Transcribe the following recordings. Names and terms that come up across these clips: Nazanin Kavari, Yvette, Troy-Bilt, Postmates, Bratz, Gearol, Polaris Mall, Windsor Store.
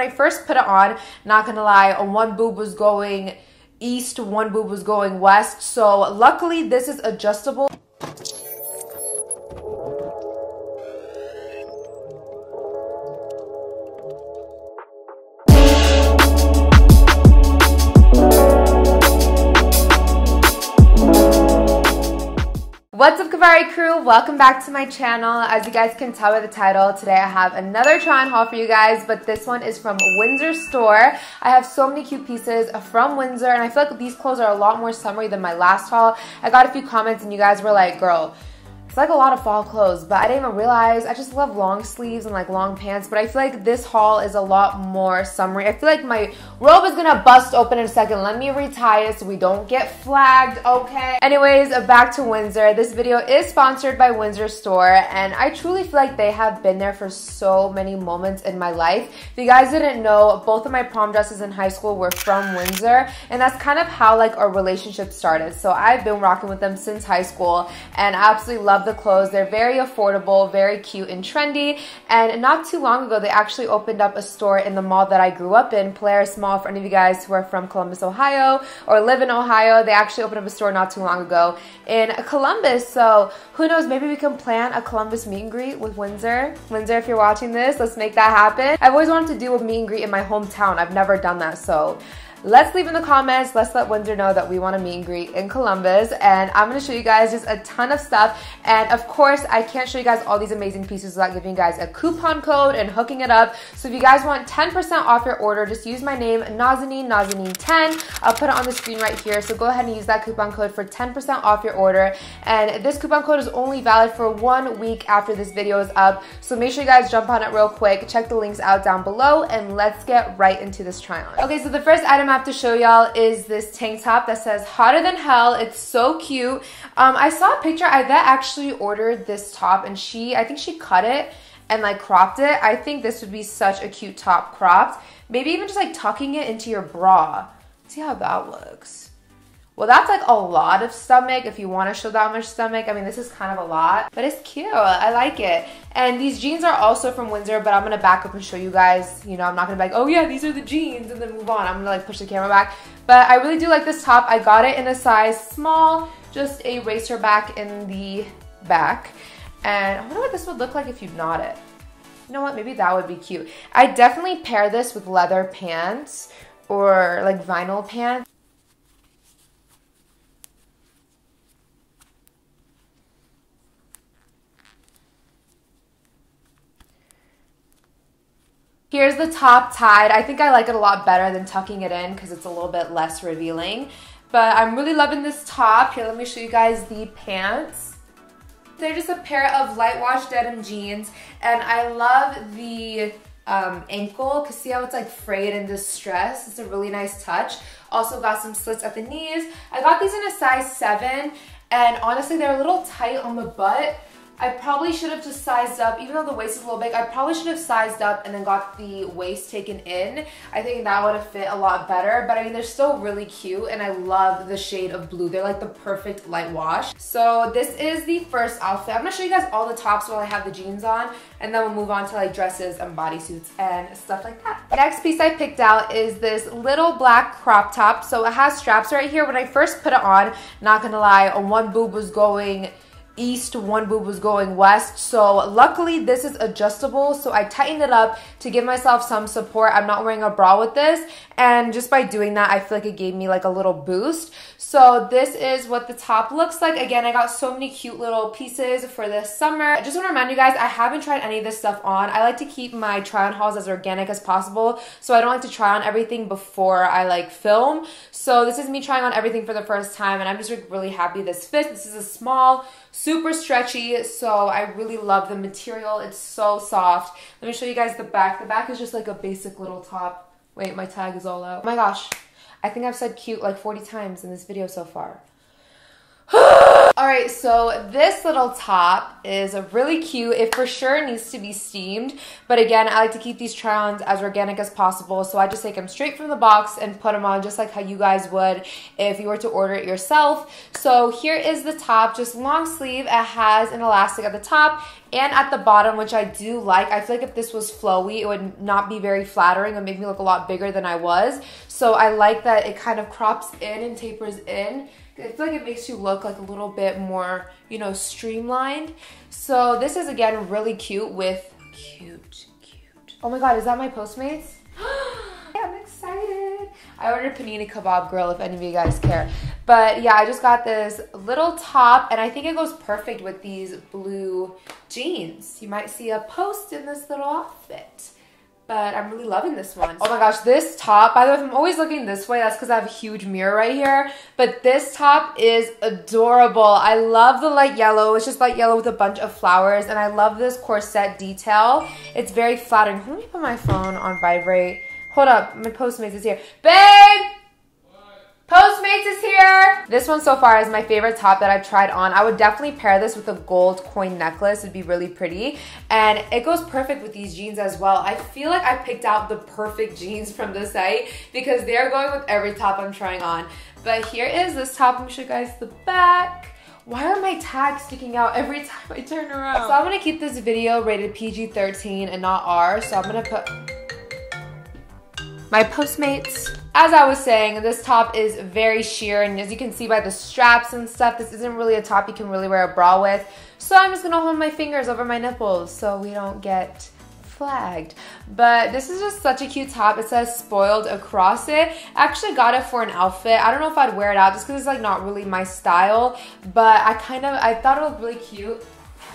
When I first put it on, not gonna lie, one boob was going east, one boob was going west. So luckily this is adjustable. What's up, Kavari crew? Welcome back to my channel. As you guys can tell by the title, today I have another try on haul for you guys, but this one is from Windsor Store. I have so many cute pieces from Windsor, and I feel like these clothes are a lot more summery than my last haul. I got a few comments and you guys were like, girl, it's like a lot of fall clothes, but I didn't even realize. I just love long sleeves and like long pants, but I feel like this haul is a lot more summery. I feel like my robe is gonna bust open in a second. Let me retie it so we don't get flagged, okay? Anyways, back to Windsor. This video is sponsored by Windsor Store, and I truly feel like they have been there for so many moments in my life. If you guys didn't know, both of my prom dresses in high school were from Windsor, and that's kind of how like our relationship started. So I've been rocking with them since high school, and I absolutely love the clothes. They're very affordable, very cute and trendy, and not too long ago they actually opened up a store in the mall that I grew up in, Polaris Mall, for any of you guys who are from Columbus, Ohio or live in Ohio. They actually opened up a store not too long ago in Columbus, so who knows, maybe we can plan a Columbus meet and greet with Windsor. Windsor, if you're watching this, let's make that happen. I've always wanted to do a meet and greet in my hometown. I've never done that, so let's leave in the comments, let's let Windsor know that we want to meet and greet in Columbus, and I'm going to show you guys just a ton of stuff. And of course, I can't show you guys all these amazing pieces without giving you guys a coupon code and hooking it up. So if you guys want 10% off your order, just use my name, Nazanin10. I'll put it on the screen right here, so go ahead and use that coupon code for 10% off your order. And this coupon code is only valid for 1 week after this video is up, so make sure you guys jump on it real quick, check the links out down below, and let's get right into this try on. Okay, so the first item I have to show y'all is this tank top that says hotter than hell. It's so cute. I saw a picture. Yvette actually ordered this top, and I think she cut it and like cropped it. I think this would be such a cute top cropped. Maybe even just like tucking it into your bra. See how that looks. Well, that's like a lot of stomach if you want to show that much stomach. I mean, this is kind of a lot, but it's cute. I like it. And these jeans are also from Windsor, but I'm gonna back up and show you guys. You know, I'm not gonna be like, oh yeah, these are the jeans, and then move on. I'm gonna like push the camera back. But I really do like this top. I got it in a size small, just a racer back in the back. And I wonder what this would look like if you knot it. You know what, maybe that would be cute. I definitely pair this with leather pants or like vinyl pants. Here's the top tied. I think I like it a lot better than tucking it in because it's a little bit less revealing. But I'm really loving this top. Here, let me show you guys the pants. They're just a pair of light wash denim jeans, and I love the ankle because see how it's like frayed and distressed. It's a really nice touch. Also got some slits at the knees. I got these in a size 7, and honestly they're a little tight on the butt. I probably should have just sized up, even though the waist is a little big, I probably should have sized up and then got the waist taken in. I think that would have fit a lot better, but I mean, they're still really cute, and I love the shade of blue. They're like the perfect light wash. So this is the first outfit. I'm gonna show you guys all the tops while I have the jeans on, and then we'll move on to like dresses and bodysuits and stuff like that. Next piece I picked out is this little black crop top. So it has straps right here. When I first put it on, not gonna lie, one boob was going east, one boob was going west, so luckily this is adjustable, so I tightened it up to give myself some support. I'm not wearing a bra with this, and just by doing that I feel like it gave me like a little boost. So this is what the top looks like. Again, I got so many cute little pieces for this summer. I just want to remind you guys, I haven't tried any of this stuff on. I like to keep my try on hauls as organic as possible, so I don't like to try on everything before I like film. So this is me trying on everything for the first time, and I'm just really happy this fits. This is a small, super stretchy, so I really love the material. It's so soft. Let me show you guys the back. The back is just like a basic little top. Wait, my tag is all out. Oh my gosh, I think I've said cute like 40 times in this video so far. All right, so this little top is really cute. It for sure needs to be steamed, but again, I like to keep these try-ons as organic as possible, so I just take them straight from the box and put them on just like how you guys would if you were to order it yourself. So here is the top, just long sleeve. It has an elastic at the top and at the bottom, which I do like. I feel like if this was flowy, it would not be very flattering. It would make me look a lot bigger than I was. So I like that it kind of crops in and tapers in. I feel like it makes you look like a little bit more, you know, streamlined. So this is, again, really cute with cute. Oh my God, is that my Postmates? Yeah, I'm excited. I ordered panini kebab girl, if any of you guys care. But yeah, I just got this little top, and I think it goes perfect with these blue jeans. You might see a post in this little outfit, but I'm really loving this one. Oh my gosh, this top, by the way, if I'm always looking this way, that's because I have a huge mirror right here, but this top is adorable. I love the light yellow. It's just light yellow with a bunch of flowers, and I love this corset detail. It's very flattering. Let me put my phone on vibrate. Hold up, my Postmates is here. Babe! Postmates is here! This one so far is my favorite top that I've tried on. I would definitely pair this with a gold coin necklace. It'd be really pretty. And it goes perfect with these jeans as well. I feel like I picked out the perfect jeans from the site because they're going with every top I'm trying on. But here is this top. Let me show you guys the back. Why are my tags sticking out every time I turn around? So I'm gonna keep this video rated PG-13 and not R, so I'm gonna put my Postmates. As I was saying, this top is very sheer, and as you can see by the straps and stuff, this isn't really a top you can really wear a bra with. So I'm just gonna hold my fingers over my nipples so we don't get flagged. But this is just such a cute top. It says spoiled across it. I actually got it for an outfit. I don't know if I'd wear it out just because it's like not really my style, but I thought it looked really cute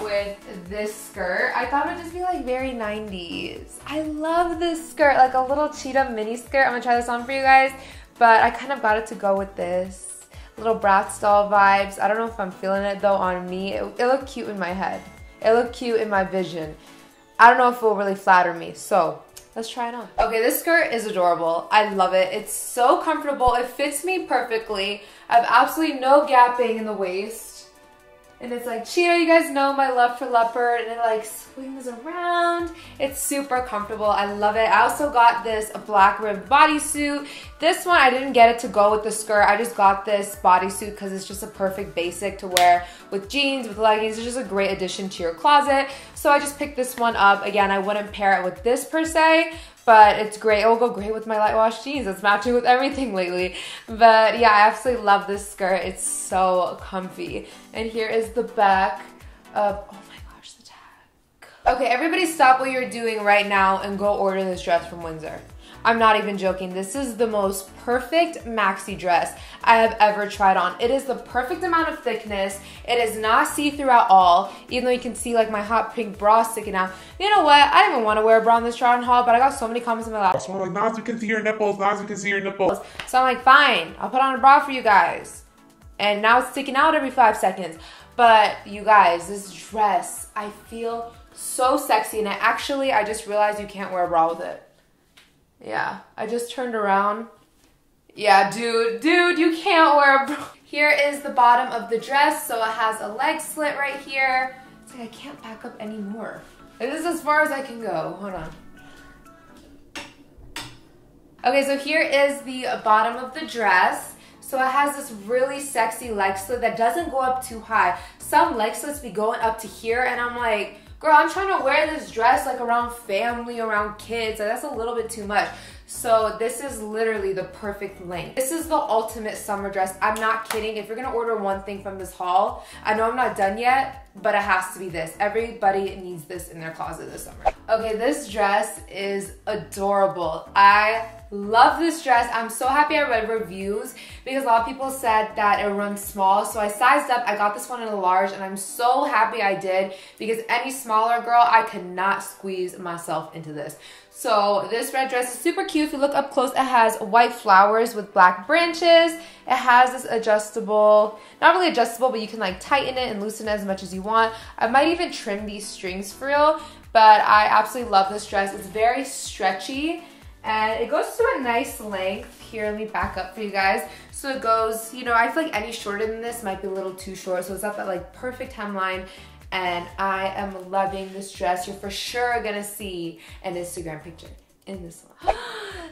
with this skirt. I thought it would just be like very 90s. I love this skirt, like a little cheetah mini skirt. I'm gonna try this on for you guys, but I kind of got it to go with this little Bratz doll vibes. I don't know if I'm feeling it though on me. It looked cute in my head. It looked cute in my vision. I don't know if it will really flatter me, so let's try it on. Okay, this skirt is adorable. I love it. It's so comfortable. It fits me perfectly. I have absolutely no gapping in the waist. And it's like cheetah, you guys know my love for leopard, and it like swings around. It's super comfortable. I love it. I also got this black ribbed bodysuit. This one, I didn't get it to go with the skirt. I just got this bodysuit because it's just a perfect basic to wear with jeans, with leggings. It's just a great addition to your closet. So I just picked this one up. Again, I wouldn't pair it with this per se, but it's great. It will go great with my light wash jeans. It's matching with everything lately. But yeah, I absolutely love this skirt. It's so comfy. And here is the back of, oh my gosh, the tag. Okay, everybody stop what you're doing right now and go order this dress from Windsor. I'm not even joking. This is the most perfect maxi dress I have ever tried on. It is the perfect amount of thickness. It is not see-through at all, even though you can see like my hot pink bra sticking out. You know what? I didn't even want to wear a bra on this try-on haul, but I got so many comments in my life. Someone like, Naz, you can see your nipples. Naz, you can see your nipples. So I'm like, fine, I'll put on a bra for you guys. And now it's sticking out every 5 seconds. But you guys, this dress, I feel so sexy. And actually, I just realized you can't wear a bra with it. Yeah, I just turned around. Yeah, dude, you can't wear a bra. Here is the bottom of the dress. So it has a leg slit right here. It's like I can't back up anymore. This is as far as I can go. Hold on. Okay, so here is the bottom of the dress. So it has this really sexy leg slit that doesn't go up too high. Some leg slits be going up to here, and I'm like, girl, I'm trying to wear this dress like around family, around kids, and that's a little bit too much. So this is literally the perfect length. This is the ultimate summer dress. I'm not kidding. If you're gonna order one thing from this haul, I know I'm not done yet, but it has to be this. Everybody needs this in their closet this summer. Okay, this dress is adorable. I love this dress. I'm so happy I read reviews because a lot of people said that it runs small. So I sized up. I got this one in a large, and I'm so happy I did because any smaller girl, I could not squeeze myself into this. So this red dress is super cute. If you look up close, it has white flowers with black branches. It has this adjustable, not really adjustable, but you can like tighten it and loosen it as much as you want. I might even trim these strings for real, but I absolutely love this dress. It's very stretchy. And it goes to a nice length. Here, let me back up for you guys. So it goes, you know, I feel like any shorter than this might be a little too short. So it's at that like perfect hemline. And I am loving this dress. You're for sure gonna see an Instagram picture in this one.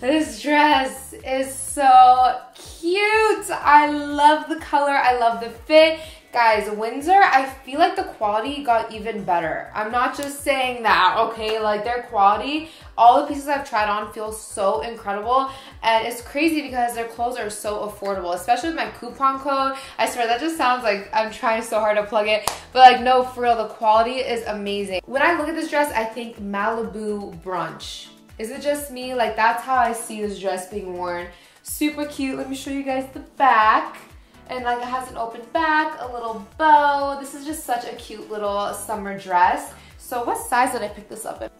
This dress is so cute. I love the color, I love the fit. Guys, Windsor, I feel like the quality got even better. I'm not just saying that, okay? Like their quality, all the pieces I've tried on feel so incredible. And it's crazy because their clothes are so affordable, especially with my coupon code. I swear that just sounds like I'm trying so hard to plug it, but like no, for real, the quality is amazing. When I look at this dress, I think Malibu brunch. Is it just me? Like that's how I see this dress being worn. Super cute. Let me show you guys the back. And like it has an open back, a little bow. This is just such a cute little summer dress. So what size did I pick this up in?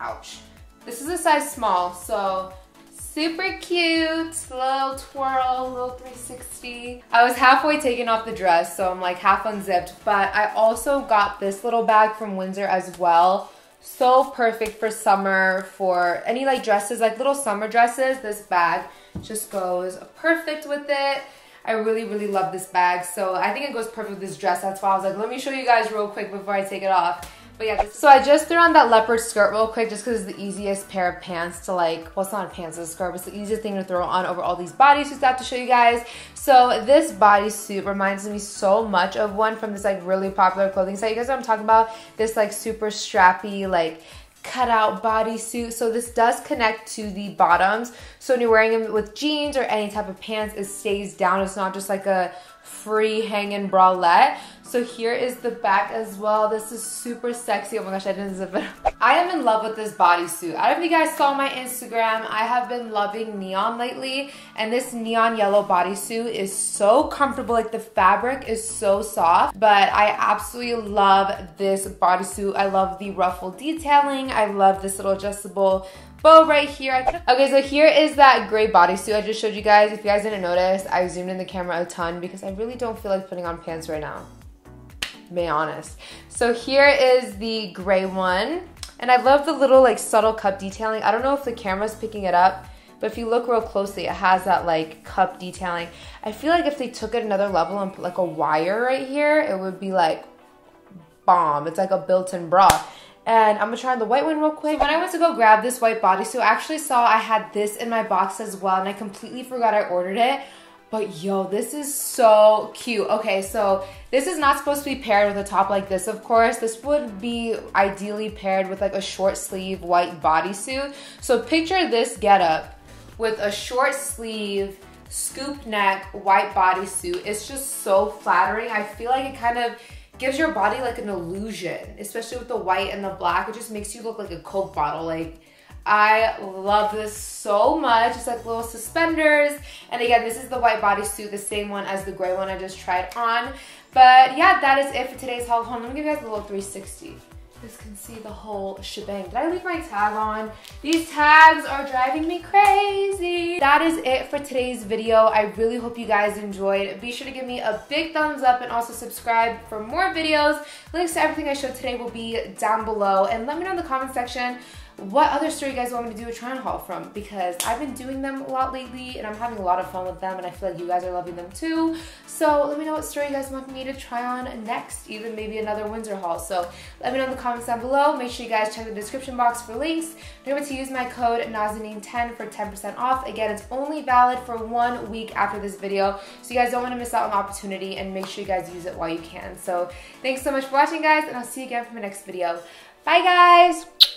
Ouch. This is a size small, so super cute. Little twirl, little 360. I was halfway taking off the dress, so I'm like half unzipped, but I also got this little bag from Windsor as well. So perfect for summer, for any like dresses, like little summer dresses. This bag just goes perfect with it. I really, really love this bag. So I think it goes perfect with this dress. That's why I was like, let me show you guys real quick before I take it off. But yeah, so I just threw on that leopard skirt real quick just because it's the easiest pair of pants to like, well, it's not a pants, it's a skirt, but it's the easiest thing to throw on over all these bodysuits I have to show you guys. So this bodysuit reminds me so much of one from this like really popular clothing site. You guys know what I'm talking about? This like super strappy, like cutout bodysuit. So this does connect to the bottoms. So when you're wearing them with jeans or any type of pants, it stays down. It's not just like a free hanging bralette. So here is the back as well. This is super sexy. Oh my gosh, I didn't zip it up. I am in love with this bodysuit. I don't know if you guys saw my Instagram. I have been loving neon lately, and this neon yellow bodysuit is so comfortable. Like the fabric is so soft, but I absolutely love this bodysuit. I love the ruffle detailing. I love this little adjustable bow right here. Okay, so here is that gray bodysuit I just showed you guys. If you guys didn't notice, I zoomed in the camera a ton because I really don't feel like putting on pants right now, to be honest. So here is the gray one, and I love the little like subtle cup detailing. I don't know if the camera's picking it up, but if you look real closely, it has that like cup detailing. I feel like if they took it another level and put like a wire right here, it would be like bomb. It's like a built-in bra. And I'm gonna try on the white one real quick. When I went to go grab this white bodysuit, I actually saw I had this in my box as well, and I completely forgot I ordered it. But yo, this is so cute. Okay, so this is not supposed to be paired with a top like this, of course. This would be ideally paired with like a short sleeve white bodysuit. So picture this getup with a short sleeve, scoop neck, white bodysuit. It's just so flattering. I feel like it kind of gives your body like an illusion, especially with the white and the black. It just makes you look like a Coke bottle. Like, I love this so much. It's like little suspenders. And again, this is the white bodysuit, the same one as the gray one I just tried on. But yeah, that is it for today's haul. Let me give you guys a little 360. You guys can see the whole shebang. Did I leave my tag on? These tags are driving me crazy. That is it for today's video. I really hope you guys enjoyed. Be sure to give me a big thumbs up and also subscribe for more videos. Links to everything I showed today will be down below. And let me know in the comment section what other story you guys want me to do a try-on haul from, because I've been doing them a lot lately and I'm having a lot of fun with them, and I feel like you guys are loving them too. So let me know what story you guys want me to try on next, even maybe another Windsor haul. So let me know in the comments down below. Make sure you guys check the description box for links. Remember to use my code Nazanin10 for 10% off. Again, it's only valid for 1 week after this video, so you guys don't want to miss out on the opportunity, and make sure you guys use it while you can. So thanks so much for watching, guys, and I'll see you again for my next video. Bye, guys!